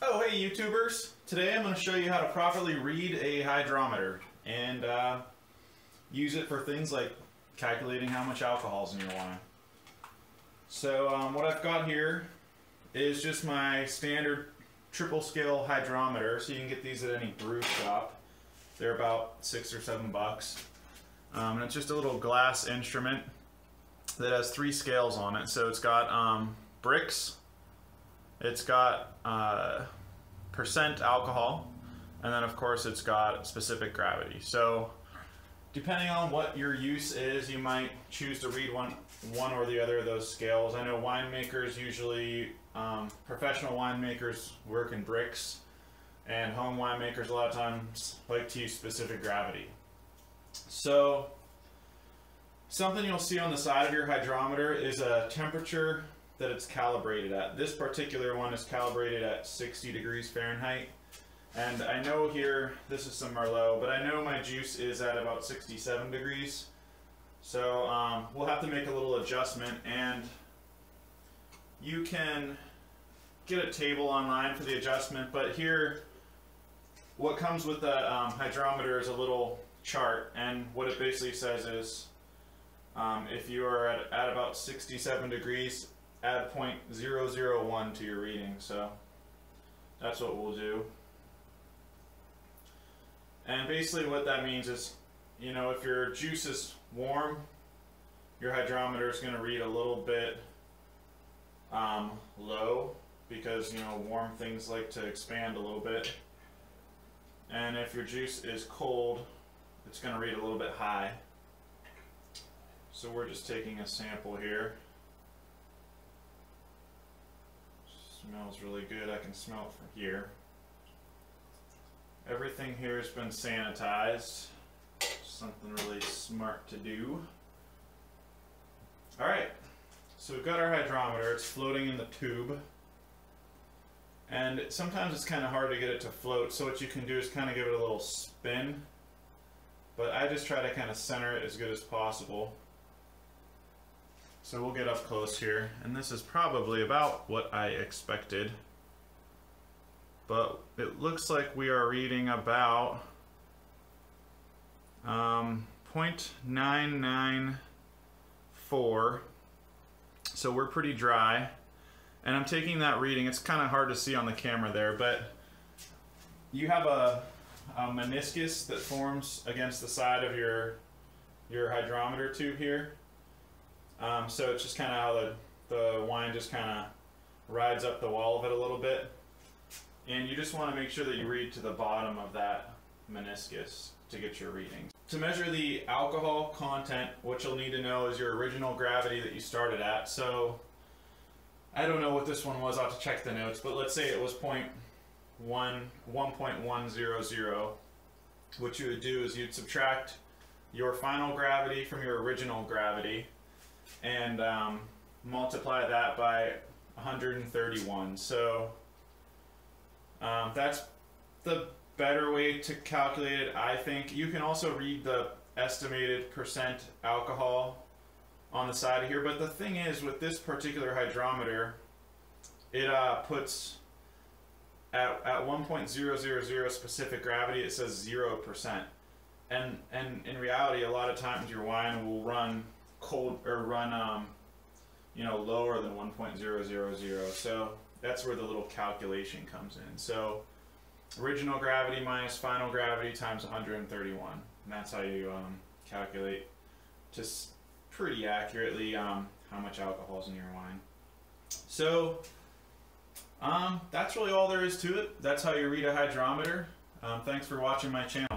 Oh, hey YouTubers! Today I'm going to show you how to properly read a hydrometer and use it for things like calculating how much alcohol's in your wine. So what I've got here is just my standard triple scale hydrometer, so you can get these at any brew shop. They're about $6 or $7. And it's just a little glass instrument that has three scales on it. So it's got Brix, it's got percent alcohol, and then of course it's got specific gravity. So depending on what your use is, you might choose to read one or the other of those scales. I know winemakers usually, professional winemakers work in Brix, and home winemakers a lot of times like to use specific gravity. So something you'll see on the side of your hydrometer is a temperature that it's calibrated at. This particular one is calibrated at 60 degrees Fahrenheit. And I know here, this is some Merlot, but I know my juice is at about 67 degrees. So we'll have to make a little adjustment, and you can get a table online for the adjustment. But here, what comes with the hydrometer is a little chart, and what it basically says is if you are at about 67 degrees, add 0.001 to your reading. So that's what we'll do. And basically what that means is, you know, if your juice is warm, your hydrometer is going to read a little bit low, because, you know, warm things like to expand a little bit. And if your juice is cold, it's going to read a little bit high. So we're just taking a sample here. Smells really good. I can smell it from here. Everything here has been sanitized. Something really smart to do. Alright, so we've got our hydrometer. It's floating in the tube. And sometimes it's kind of hard to get it to float, so what you can do is kind of give it a little spin. But I just try to kind of center it as good as possible. So we'll get up close here, and this is probably about what I expected. But it looks like we are reading about 0.994. So we're pretty dry. And I'm taking that reading. It's kind of hard to see on the camera there, but you have a meniscus that forms against the side of your hydrometer tube here, so it's just kind of how the wine just kind of rides up the wall of it a little bit, and you just want to make sure that you read to the bottom of that meniscus to get your readings. To measure the alcohol content, what you'll need to know is your original gravity that you started at. So I don't know what this one was, I'll have to check the notes, but let's say it was 1.100. What you would do is you'd subtract your final gravity from your original gravity and multiply that by 131. So that's the better way to calculate it, I think. You can also read the estimated percent alcohol on the side of here, but the thing is, with this particular hydrometer, it puts At 1.000 specific gravity, it says 0%, and in reality, a lot of times your wine will run cold or run you know, lower than 1.000. So that's where the little calculation comes in. So original gravity minus final gravity times 131, and that's how you calculate just pretty accurately how much alcohol is in your wine. So that's really all there is to it. That's how you read a hydrometer. Thanks for watching my channel.